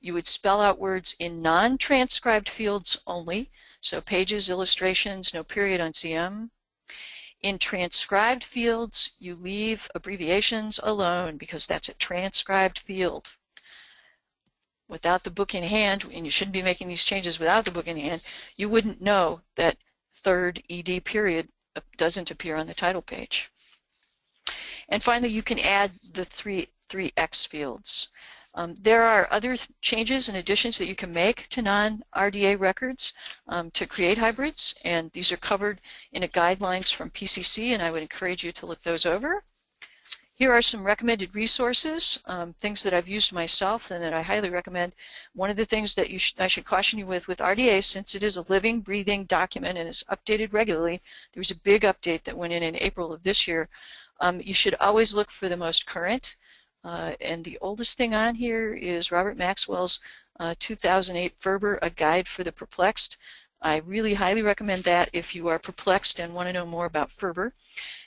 You would spell out words in non-transcribed fields only, so pages, illustrations, no period on CM. In transcribed fields, you leave abbreviations alone because that's a transcribed field. Without the book in hand, and you shouldn't be making these changes without the book in hand, you wouldn't know that third ED period doesn't appear on the title page. And finally, you can add the three X fields. There are other changes and additions that you can make to non-RDA records to create hybrids, and these are covered in a guidelines from PCC, and I would encourage you to look those over. Here are some recommended resources, things that I've used myself and that I highly recommend. One of the things that I should caution you with RDA, since it is a living, breathing document and is updated regularly, there was a big update that went in April of this year. You should always look for the most current. And the oldest thing on here is Robert Maxwell's 2008 FRBR, A Guide for the Perplexed. I really highly recommend that if you are perplexed and want to know more about FRBR.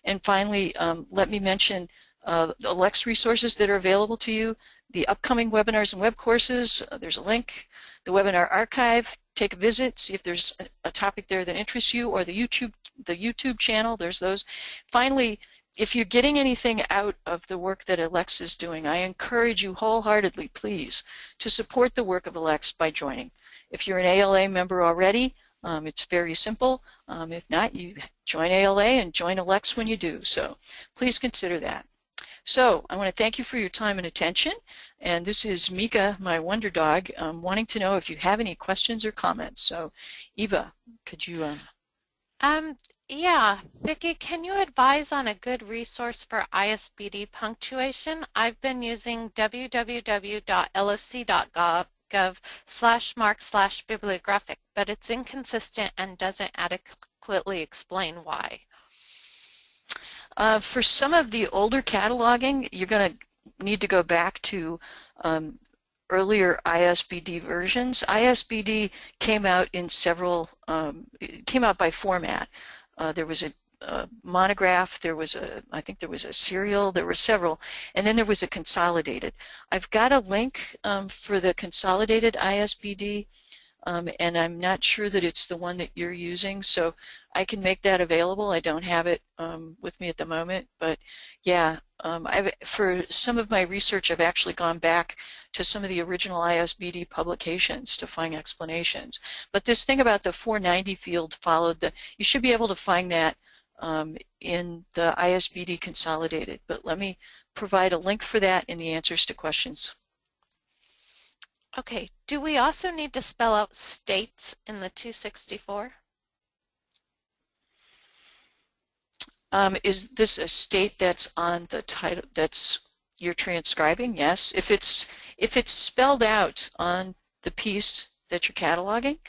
And finally, let me mention the LEX resources that are available to you, the upcoming webinars and web courses. There's a link. The webinar archive, take a visit, see if there's a topic there that interests you, or the YouTube channel, there's those. Finally, if you're getting anything out of the work that ALEX is doing, I encourage you wholeheartedly, please, to support the work of ALEX by joining. If you're an ALA member already, it's very simple. If not, you join ALA and join ALEX when you do. So please consider that. So I want to thank you for your time and attention. And this is Mika, my wonder dog, wanting to know if you have any questions or comments. So Eva, could you... Yeah, Vicki, can you advise on a good resource for ISBD punctuation? I've been using www.loc.gov/mark/bibliographic, but it's inconsistent and doesn't adequately explain why. For some of the older cataloging, you're going to need to go back to earlier ISBD versions. ISBD came out in several, it came out by format. There was a monograph, there was I think there was a serial, there were several, and then there was a consolidated. I've got a link for the consolidated ISBD, and I'm not sure that it's the one that you're using, so I can make that available. I don't have it with me at the moment, but yeah, for some of my research, I've actually gone back to some of the original ISBD publications to find explanations. But this thing about the 490 field followed the, you should be able to find that in the ISBD consolidated, but let me provide a link for that in the answers to questions. Okay, do we also need to spell out states in the 264? Is this a state that's on the title that's you're transcribing? Yes. If it's spelled out on the piece that you're cataloging,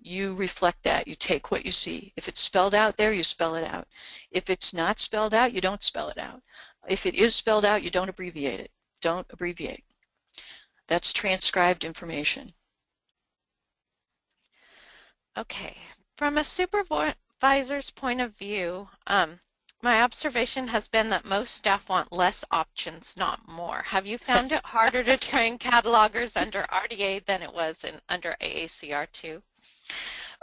you reflect that. You take what you see. If it's spelled out there, you spell it out. If it's not spelled out, you don't spell it out. If it is spelled out, you don't abbreviate it. Don't abbreviate. That's transcribed information. Okay. From a supervisor's point of view, my observation has been that most staff want less options, not more. Have you found it harder to train catalogers under RDA than it was in under AACR2?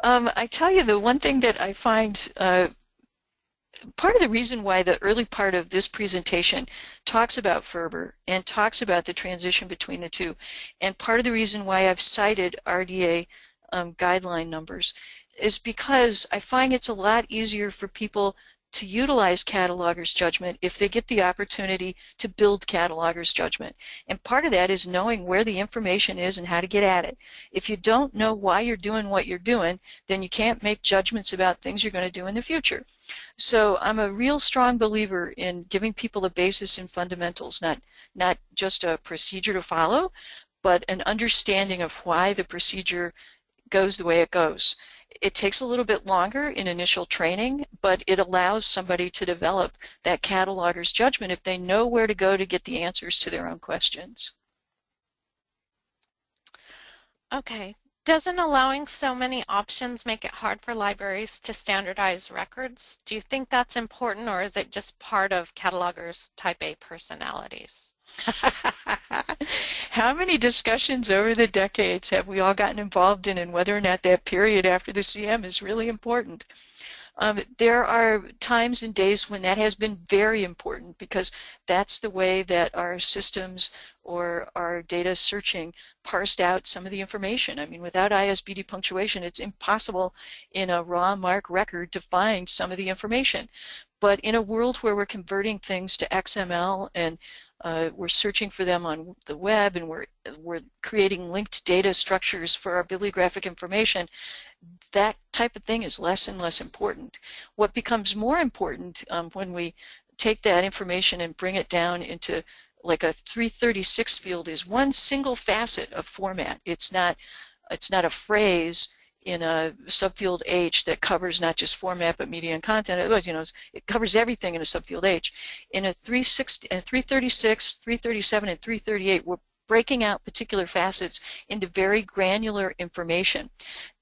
I tell you, the one thing that I find part of the reason why the early part of this presentation talks about FRBR and talks about the transition between the two, and part of the reason why I've cited RDA guideline numbers is because I find it's a lot easier for people to utilize catalogers' judgment if they get the opportunity to build catalogers' judgment. And part of that is knowing where the information is and how to get at it. If you don't know why you're doing what you're doing, then you can't make judgments about things you're going to do in the future. So I'm a real strong believer in giving people a basis in fundamentals, not just a procedure to follow, but an understanding of why the procedure goes the way it goes. It takes a little bit longer in initial training, but it allows somebody to develop that cataloger's judgment if they know where to go to get the answers to their own questions. Okay. Doesn't allowing so many options make it hard for libraries to standardize records? Do you think that's important, or is it just part of catalogers' type A personalities? How many discussions over the decades have we all gotten involved in whether or not that period after the CM is really important? There are times and days when that has been very important because that's the way that our systems or our data searching parsed out some of the information. I mean, without ISBD punctuation, it's impossible in a raw MARC record to find some of the information. But in a world where we're converting things to XML and we're searching for them on the web, and we're creating linked data structures for our bibliographic information, that type of thing is less and less important. What becomes more important when we take that information and bring it down into like a 336 field is one single facet of format. It's not a phrase in a subfield H that covers not just format but media and content. Otherwise, you know, it covers everything in a subfield H. In a 336, 337, and 338, we're breaking out particular facets into very granular information.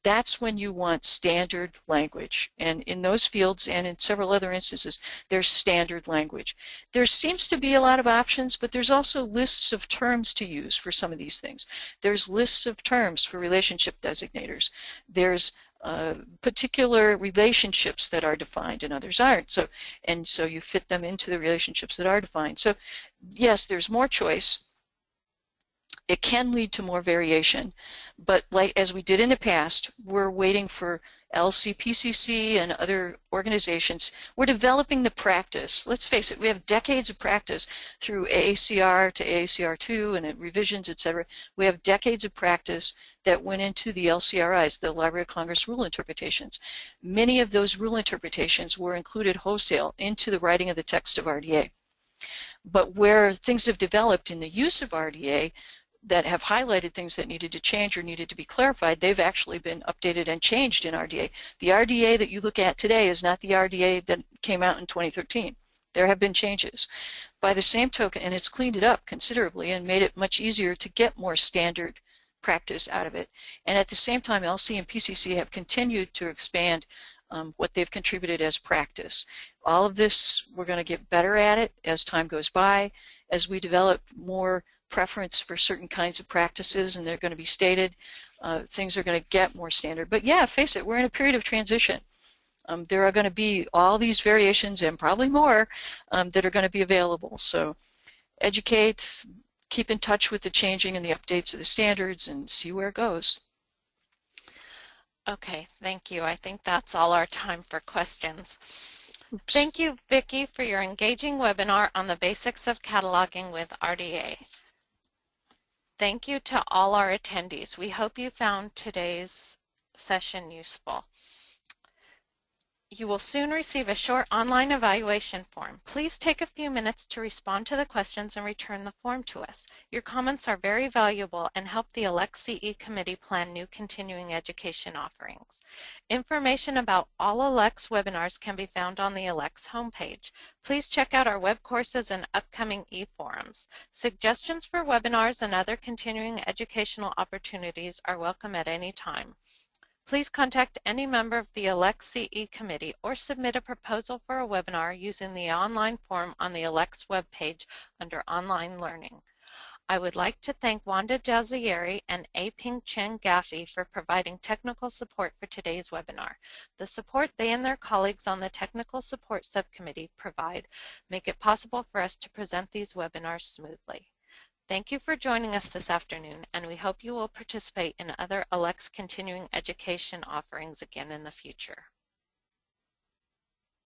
That's when you want standard language. And in those fields and in several other instances, there's standard language. There seems to be a lot of options, but there's also lists of terms to use for some of these things. There's lists of terms for relationship designators. There's particular relationships that are defined and others aren't. So you fit them into the relationships that are defined. So yes, there's more choice. It can lead to more variation, but like as we did in the past, we're waiting for LC-PCC and other organizations. We're developing the practice. Let's face it, we have decades of practice through AACR to AACR2 and revisions, etc. We have decades of practice that went into the LCRIs, the Library of Congress rule interpretations. Many of those rule interpretations were included wholesale into the writing of the text of RDA. But where things have developed in the use of RDA, that have highlighted things that needed to change or needed to be clarified, they've actually been updated and changed in RDA. The RDA that you look at today is not the RDA that came out in 2013. There have been changes. By the same token, and it's cleaned it up considerably and made it much easier to get more standard practice out of it. And at the same time, LC and PCC have continued to expand what they've contributed as practice. All of this, we're going to get better at it as time goes by, as we develop more preference for certain kinds of practices, and they're going to be stated. Things are going to get more standard. But yeah, face it, we're in a period of transition. There are going to be all these variations and probably more that are going to be available. So educate, keep in touch with the changing and the updates of the standards, and see where it goes. Okay, thank you. I think that's all our time for questions. Oops. Thank you, Vicki, for your engaging webinar on the basics of cataloging with RDA. Thank you to all our attendees. We hope you found today's session useful. You will soon receive a short online evaluation form. Please take a few minutes to respond to the questions and return the form to us. Your comments are very valuable and help the Elect CE Committee plan new continuing education offerings. Information about all Elect's webinars can be found on the Elect's homepage. Please check out our web courses and upcoming e-forums. Suggestions for webinars and other continuing educational opportunities are welcome at any time. Please contact any member of the Elect CE Committee or submit a proposal for a webinar using the online form on the Elect's webpage under Online Learning. I would like to thank Wanda Jazieri and A. Ping-Chen Gaffey for providing technical support for today's webinar. The support they and their colleagues on the Technical Support Subcommittee provide make it possible for us to present these webinars smoothly. Thank you for joining us this afternoon, and we hope you will participate in other Elect's continuing education offerings again in the future.